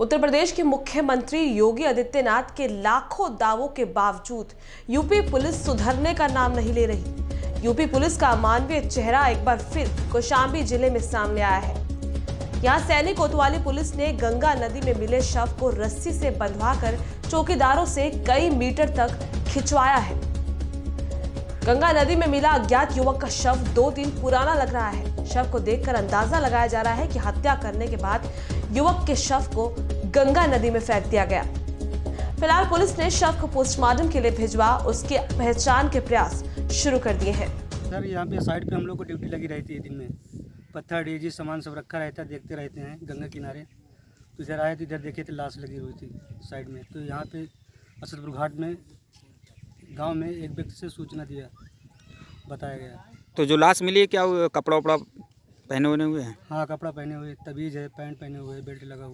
उत्तर प्रदेश के मुख्यमंत्री योगी आदित्यनाथ के लाखों दावों के बावजूद यूपी पुलिस सुधरने का नाम नहीं ले रही। यूपी पुलिस का अमानवीय चेहरा एक बार फिर कौशाम्बी जिले में सामने आया है। यहाँ सैनिक कोतवाली पुलिस ने गंगा नदी में मिले शव को रस्सी से बंधवाकर चौकीदारों से कई मीटर तक खिंचवाया है। गंगा नदी में मिला अज्ञात युवक का शव 2 दिन पुराना लग रहा है। शव को देखकर अंदाजा लगाया जा रहा है कि हत्या करने के बाद युवक के शव को गंगा नदी में फेंक दिया गया। फिलहाल पुलिस ने शव को पोस्टमार्टम के लिए भिजवा उसकी पहचान के प्रयास शुरू कर दिए हैं। सर, यहाँ पे साइड पे हम लोग को ड्यूटी लगी रहती है। दिन में पत्थर डेजी सामान सब रखा रहता है, देखते रहते हैं गंगा किनारे। तो इधर आए तो इधर देखे तो लाश लगी हुई थी साइड में। तो यहाँ पे असलपुर घाट में गांव में एक व्यक्ति से सूचना दिया, बताया गया। तो जो लाश मिली है, क्या कपड़ा वपड़ा पहने हुए हैं? हाँ, कपड़ा पहने हुए, तबीज है, पैंट पहने हुए, बेल्ट लगा हुआ।